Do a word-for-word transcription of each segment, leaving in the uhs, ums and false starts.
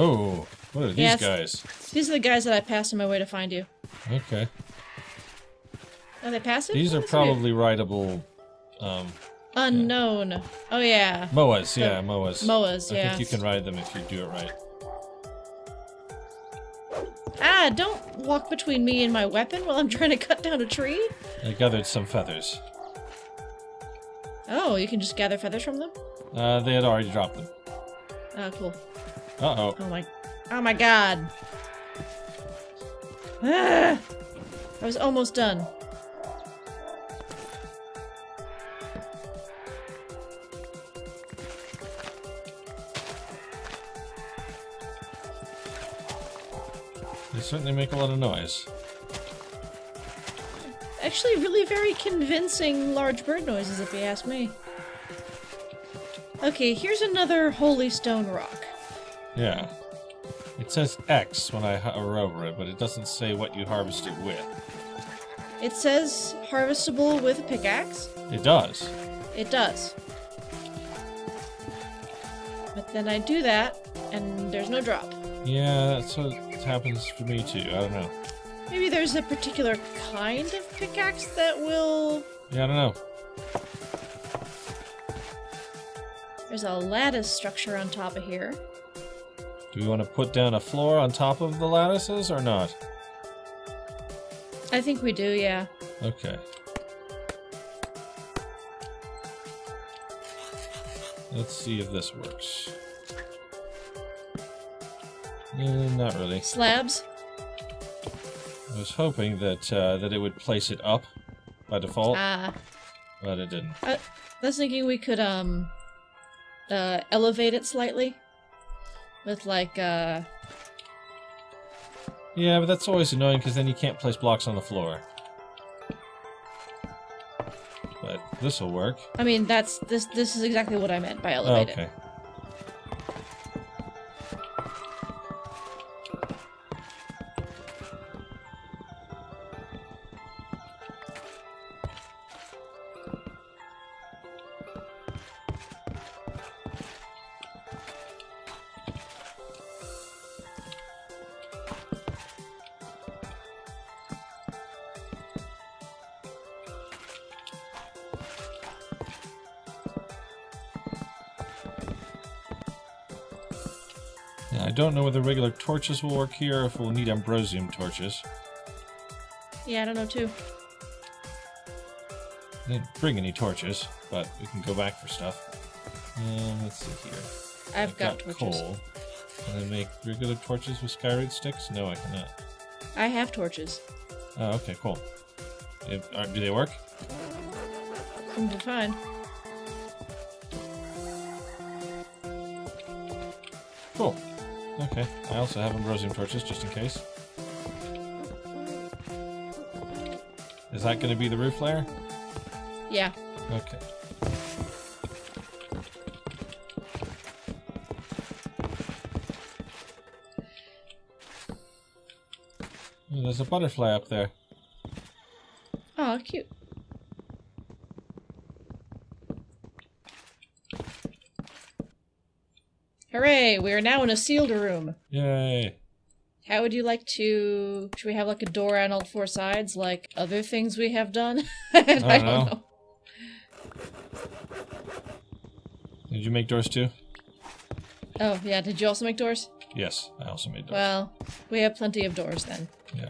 Oh, what are these yeah, guys? These are the guys that I passed on my way to find you. Okay. Are they passive? These what are probably weird? rideable. Um, Unknown. Yeah. Oh, yeah. Moas, the, yeah, Moas. Moas, I yeah. I think you can ride them if you do it right. Ah, don't walk between me and my weapon while I'm trying to cut down a tree. I gathered some feathers. Oh, you can just gather feathers from them? Uh, they had already dropped them. Oh, cool. Uh-oh. Oh my, oh my god. Ah, I was almost done. They certainly make a lot of noise. Actually, really very convincing large bird noises, if you ask me. Okay, here's another holy stone rock. Yeah. It says X when I hover over it, but it doesn't say what you harvest it with. It says harvestable with a pickaxe. It does. It does. But then I do that, and there's no drop. Yeah, that's what happens for me too. I don't know. Maybe there's a particular kind of pickaxe that will... Yeah, I don't know. There's a lattice structure on top of here. Do we want to put down a floor on top of the lattices or not? I think we do, yeah. Okay. Let's see if this works. Eh, not really. Slabs? I was hoping that uh, that it would place it up by default, ah. but it didn't. I was thinking we could um uh, elevate it slightly with like uh. Yeah, but that's always annoying because then you can't place blocks on the floor. But this will work. I mean, that's this. This is exactly what I meant by elevate. Oh, okay. It. I don't know whether regular torches will work here or if we'll need Ambrosium torches. Yeah, I don't know too. I didn't bring any torches, but we can go back for stuff. Um, let's see here. I've, I've got, got torches. Coal. Can I make regular torches with Skyroot sticks? No, I cannot. I have torches. Oh, okay, cool. Do they work? Seems fine. Cool. Okay, I also have Ambrosium torches, just in case. Is that going to be the roof layer? Yeah. Okay. Ooh, there's a butterfly up there. Oh, cute. Hooray! We are now in a sealed room. Yay! How would you like to... Should we have like a door on all four sides, like other things we have done? I, don't I don't know. know. Did you make doors too? Oh, yeah. Did you also make doors? Yes, I also made doors. Well, we have plenty of doors then. Yeah.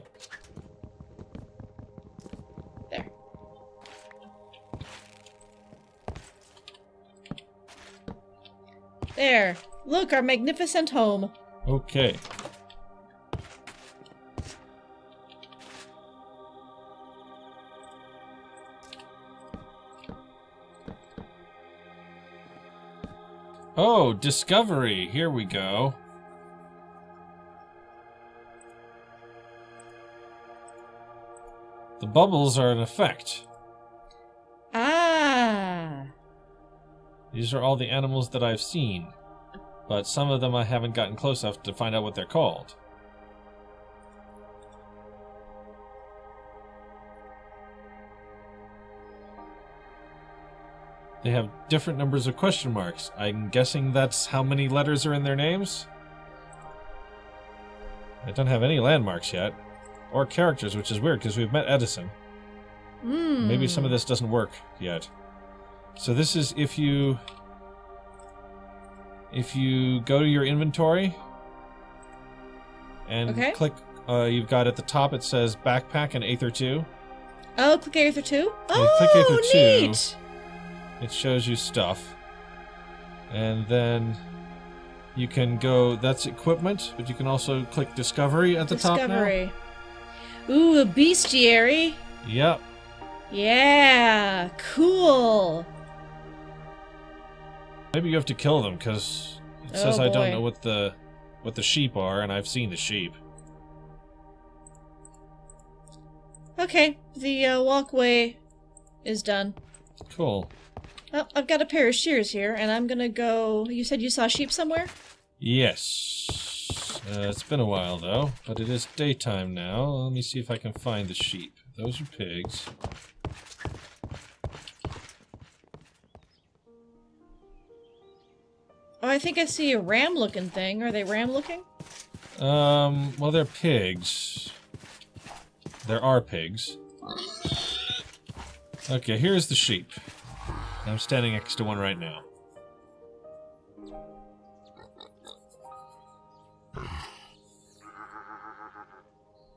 There. Look, our magnificent home. Okay. Oh, discovery. Here we go. The bubbles are an effect. These are all the animals that I've seen, but some of them I haven't gotten close enough to find out what they're called. They have different numbers of question marks. I'm guessing that's how many letters are in their names? I don't have any landmarks yet. Or characters, which is weird, because we've met Edison. Mm. Maybe some of this doesn't work yet. So this is if you... If you go to your inventory... And okay. click... Uh, you've got at the top, it says Backpack and Aether two. Oh, click Aether two? Oh, Aether two, neat! It shows you stuff. And then... You can go... That's equipment, but you can also click Discovery at the Discovery. top now. Discovery. Ooh, a bestiary. Yep. Yeah, cool. Maybe you have to kill them, because it oh says boy. I don't know what the what the sheep are, and I've seen the sheep. Okay, the uh, walkway is done. Cool. Well, I've got a pair of shears here, and I'm gonna go... You said you saw sheep somewhere? Yes. Uh, it's been a while, though, but it is daytime now. Let me see if I can find the sheep. Those are pigs. Oh, I think I see a ram-looking thing. Are they ram-looking? Um, well, they're pigs. There are pigs. Okay, here's the sheep. I'm standing next to one right now.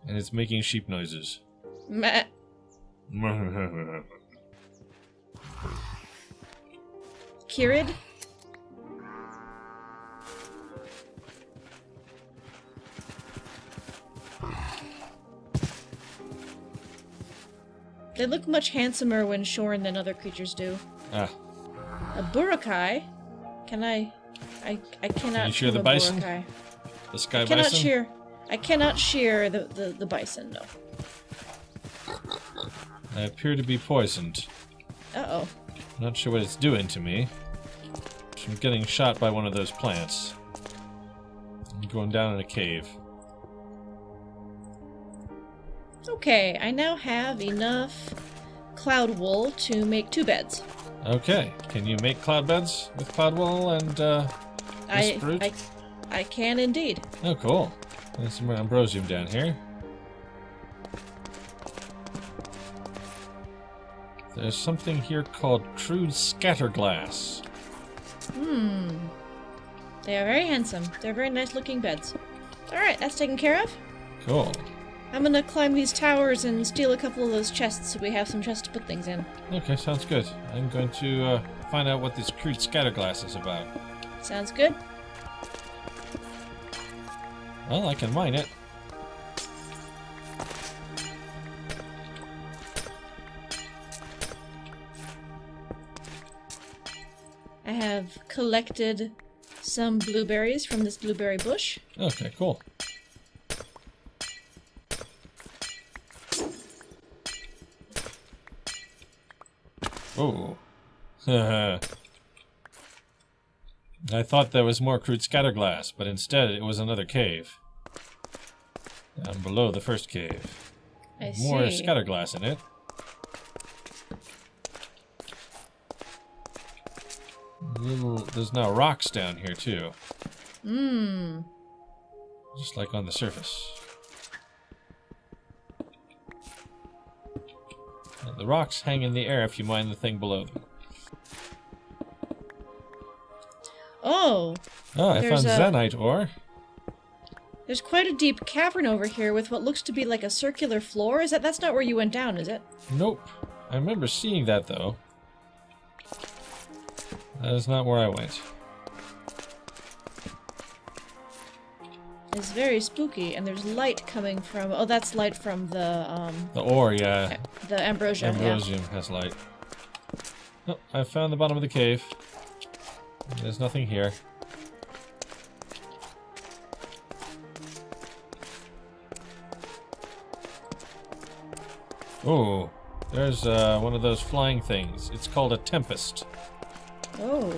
And it's making sheep noises. Meh. Kirrid? They look much handsomer when shorn than other creatures do. Ah. A burakai? Can I... I, I cannot... Can you shear the bison? Burakai. The sky I bison? I cannot shear... I cannot shear the, the, the bison, no. I appear to be poisoned. Uh-oh. Not sure what it's doing to me. I'm getting shot by one of those plants. I'm going down in a cave. Okay, I now have enough cloud wool to make two beds. Okay, can you make cloud beds with cloud wool and uh, whisperroot? I, I, I can indeed. Oh, cool. There's some ambrosium down here. There's something here called crude scatterglass. Hmm. They are very handsome. They're very nice looking beds. Alright, that's taken care of. Cool. I'm gonna climb these towers and steal a couple of those chests so we have some chests to put things in. Okay, sounds good. I'm going to uh, find out what this crude scatterglass is about. Sounds good. Well, I can mine it. I have collected some blueberries from this blueberry bush. Okay, cool. Oh. I thought there was more crude scatterglass, but instead it was another cave. Down below the first cave. I see. More scatterglass in it. Little, there's now rocks down here too. Mmm. Just like on the surface. The rocks hang in the air if you mine the thing below them. Oh! Oh, I found Zanite ore. There's quite a deep cavern over here with what looks to be like a circular floor. Is that that's not where you went down, is it? Nope. I remember seeing that though. That is not where I went. It's very spooky, and there's light coming from... Oh, that's light from the, um... The ore, yeah. The ambrosium, Ambrosium yeah. has light. Oh, I found the bottom of the cave. There's nothing here. Oh, there's uh, one of those flying things. It's called a tempest. Oh.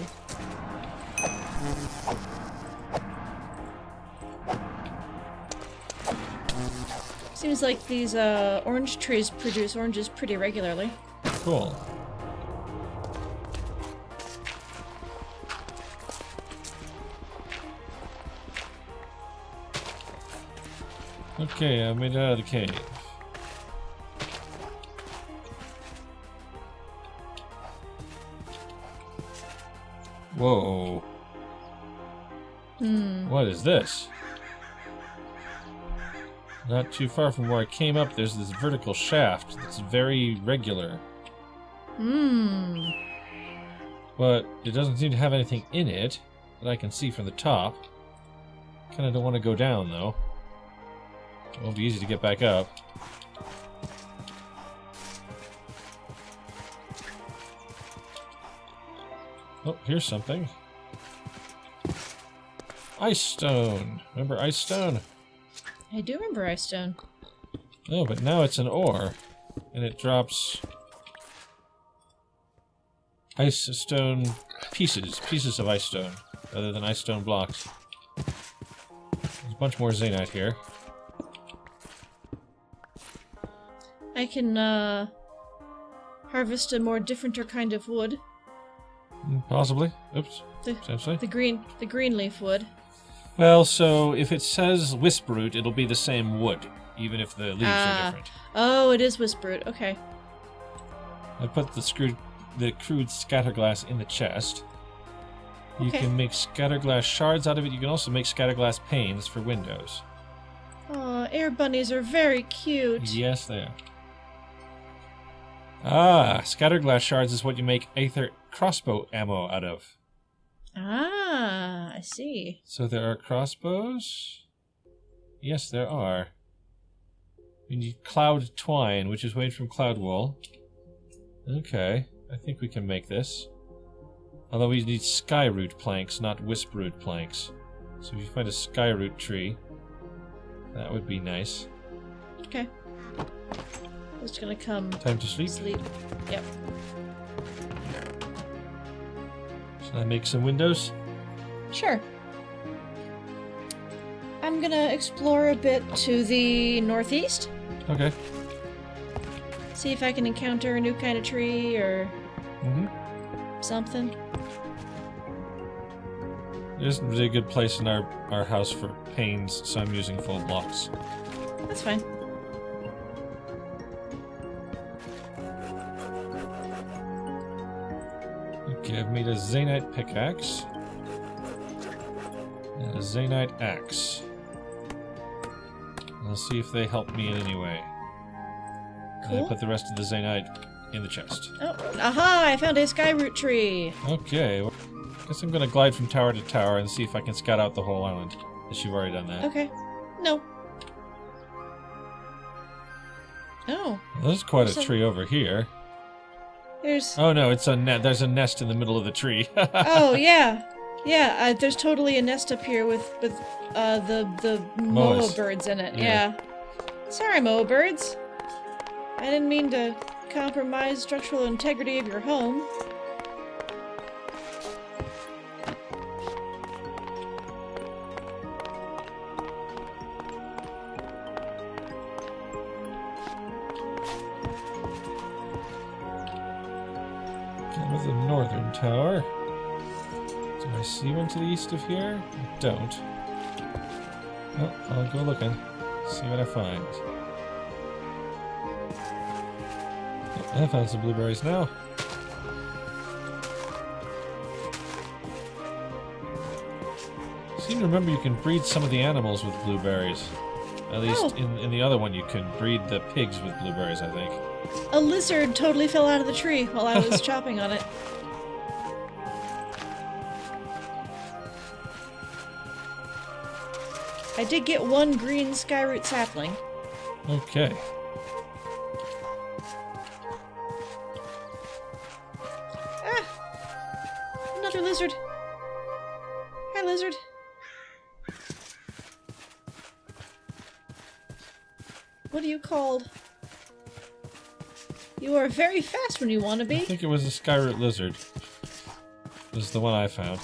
Seems like these uh, orange trees produce oranges pretty regularly. Cool. Okay, I made it out of the cave. Whoa. Mm. What is this? Not too far from where I came up, there's this vertical shaft that's very regular. Hmm. But it doesn't seem to have anything in it that I can see from the top. Kinda don't want to go down, though. It won't be easy to get back up. Oh, here's something. Ice stone! Remember ice stone? I do remember ice stone. No, but now it's an ore. And it drops... ice stone pieces. Pieces of ice stone. Rather than ice stone blocks. There's a bunch more Zanite here. I can, uh... harvest a more differenter kind of wood. Possibly. Oops. The, Essentially. the green, the green leaf wood. Well, so if it says whisperroot, it'll be the same wood, even if the leaves ah. are different. Oh, it is whisperroot. Okay. I put the screwed, the crude scatterglass in the chest. You okay. can make scatterglass shards out of it. You can also make scatterglass panes for windows. Oh, air bunnies are very cute. Yes, they are. Ah, scatterglass shards is what you make Aether crossbow ammo out of. Ah, I see. So there are crossbows? Yes, there are. We need cloud twine, which is made from cloud wool. Okay, I think we can make this. Although we need skyroot planks, not whisperroot planks. So if you find a skyroot tree, that would be nice. Okay. I was gonna come... Time to sleep? Sleep. Yep. Should I make some windows? Sure. I'm gonna explore a bit to the northeast. Okay. See if I can encounter a new kind of tree or mm-hmm. something. There isn't really a good place in our, our house for panes, so I'm using full blocks. That's fine. Okay, I've made a Zanite pickaxe. And a Zanite axe. I'll see if they help me in any way. Cool. And I put the rest of the Zanite in the chest. Oh, aha! I found a skyroot tree! Okay, well, I guess I'm gonna glide from tower to tower and see if I can scout out the whole island. Unless you've already done that. Okay. No. Oh. Well, there's quite What's a tree that? over here. There's... Oh no, it's a net. There's a nest in the middle of the tree. Oh yeah, yeah. Uh, there's totally a nest up here with with uh, the the Moa Moas. birds in it. Yeah. yeah. Sorry, Moa birds. I didn't mean to compromise structural integrity of your home. Tower. Do I see one to the east of here? I don't. Well, I'll go looking. See what I find. Oh, I found some blueberries now. I seem to remember you can breed some of the animals with blueberries. At least oh. in, in the other one you can breed the pigs with blueberries, I think. A lizard totally fell out of the tree while I was chopping on it. I did get one green skyroot sapling. Okay. Ah! Another lizard. Hi, lizard. What are you called? You are very fast when you want to be. I think it was a skyroot lizard. It was the one I found.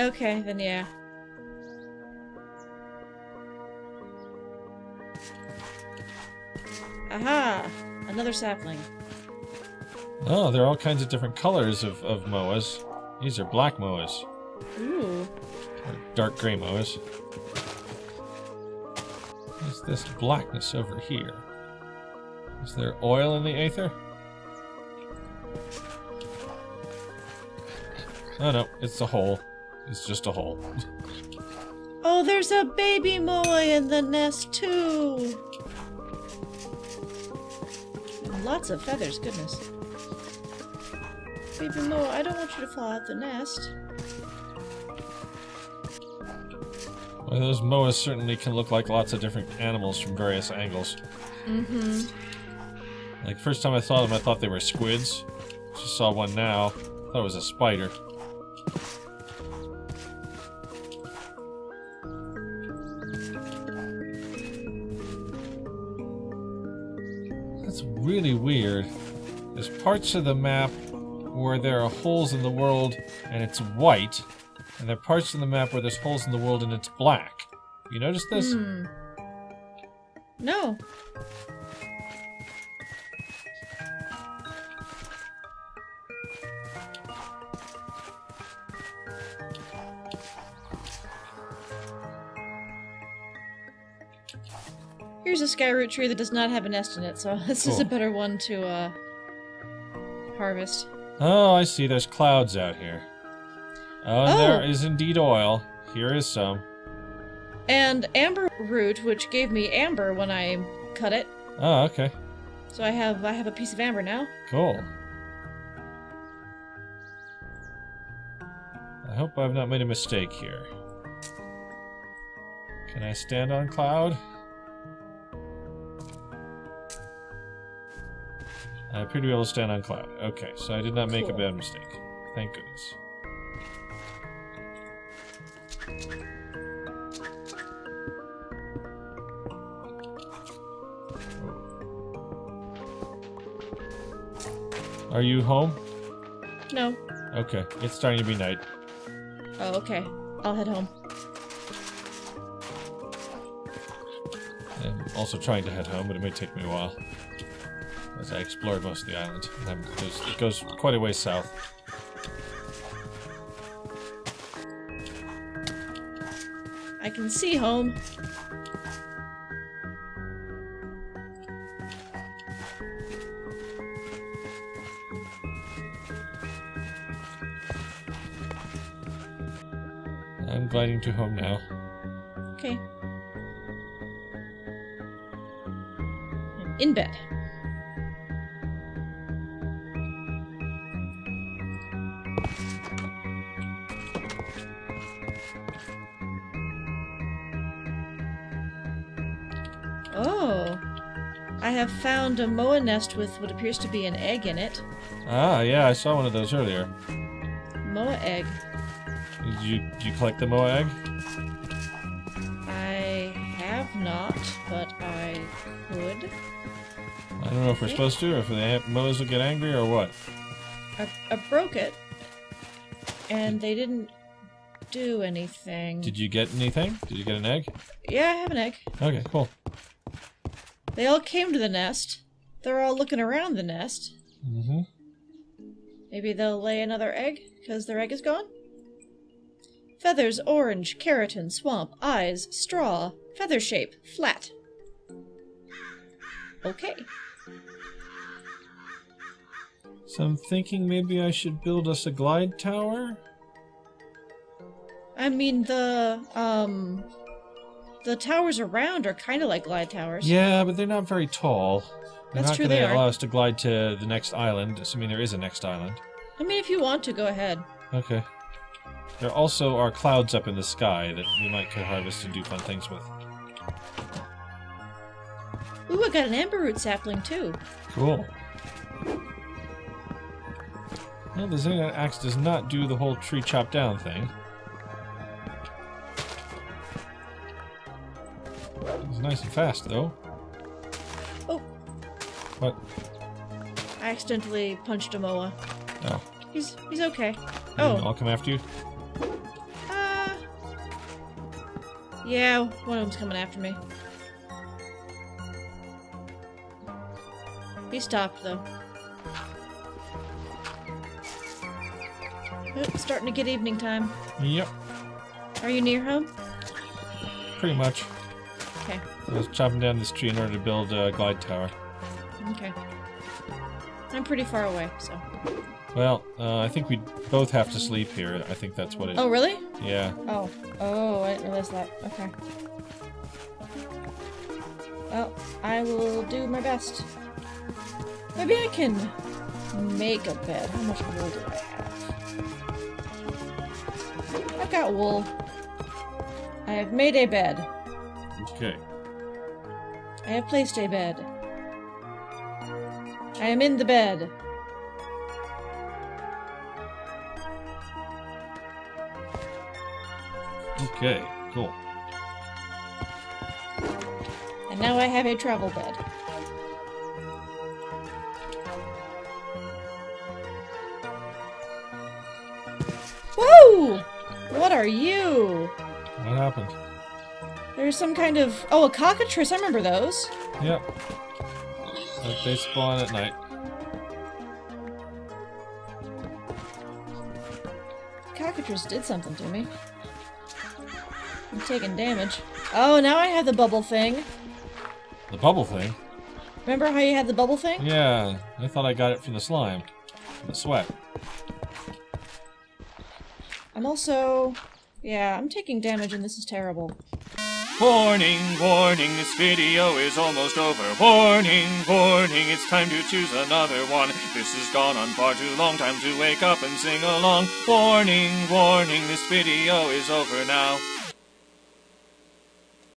Okay, then yeah. Aha! Another sapling. Oh, there are all kinds of different colors of, of moas. These are black moas. Ooh. Or dark gray moas. There's this blackness over here? Is there oil in the aether? Oh no, it's a hole. It's just a hole. Oh, there's a baby Moa in the nest too! Lots of feathers, goodness. Baby Moa, I don't want you to fall out the nest. Well, those Moas certainly can look like lots of different animals from various angles. Mm-hmm. Like, first time I saw them, I thought they were squids. Just saw one now. Thought it was a spider. That's really weird. There's parts of the map where there are holes in the world and it's white, and there are parts of the map where there's holes in the world and it's black. You notice this? Mm. No. Here's a Skyroot tree that does not have a nest in it, so this cool. is a better one to uh, harvest. Oh, I see. There's clouds out here. Oh, oh, there is indeed oil. Here is some. And amber root, which gave me amber when I cut it. Oh, okay. So I have I have a piece of amber now. Cool. I hope I've not made a mistake here. Can I stand on cloud? I appear to be able to stand on cloud. Okay, so I did not make cool. a bad mistake. Thank goodness. Are you home? No. Okay, it's starting to be night. Oh, okay. I'll head home. I'm also trying to head home, but it may take me a while. As I explored most of the island. And it, goes, it goes quite a way south. I can see home. I'm gliding to home now. Okay. I'm in bed. Oh, I have found a Moa nest with what appears to be an egg in it. Ah, yeah, I saw one of those earlier. Moa egg. Did you, did you collect the Moa egg? I have not, but I could. I don't know if we're supposed to, or if the Moas will get angry, or what. I, I broke it, and they didn't do anything. Did you get anything? Did you get an egg? Yeah, I have an egg. Okay, cool. They all came to the nest. They're all looking around the nest. Mm-hmm. Maybe they'll lay another egg, because their egg is gone? Feathers, orange, keratin, swamp, eyes, straw, feather shape, flat. Okay. So I'm thinking maybe I should build us a glide tower? I mean, the, um... the towers around are kind of like glide towers. Yeah, but they're not very tall. They're That's not true, they are. Allow us to glide to the next island, assuming there is a next island. I mean, if you want to, go ahead. Okay. There also are clouds up in the sky that we might could harvest and do fun things with. Ooh, I got an amberroot sapling, too. Cool. Well, the Zanite axe does not do the whole tree chop down thing. It's nice and fast, though. Oh. What? I accidentally punched a Moa. Oh. He's he's okay. Oh. I'll come after you. Uh. Yeah, one of them's coming after me. He stopped though. It's starting to get evening time. Yep. Are you near home? Pretty much. Okay. I was chopping down this tree in order to build a glide tower. Okay. I'm pretty far away, so. Well, uh, I think we both have to sleep here. I think that's what it. Oh, really? Yeah. Oh. Oh, I didn't realize that. Okay. Well, I will do my best. Maybe I can make a bed. How much wool do I have? I've got wool. I have made a bed. Okay. I have placed a bed. I am in the bed. Okay, cool. And now I have a travel bed. Whoa! What are you? What happened? There's some kind of... Oh, a cockatrice. I remember those. Yep. They spawn at night. The cockatrice did something to me. I'm taking damage. Oh, now I have the bubble thing. The bubble thing? Remember how you had the bubble thing? Yeah, I thought I got it from the slime. From the sweat. I'm also... Yeah, I'm taking damage and this is terrible. Warning, warning, this video is almost over. Warning, warning, it's time to choose another one. This has gone on far too long, time to wake up and sing along. Warning, warning, this video is over now.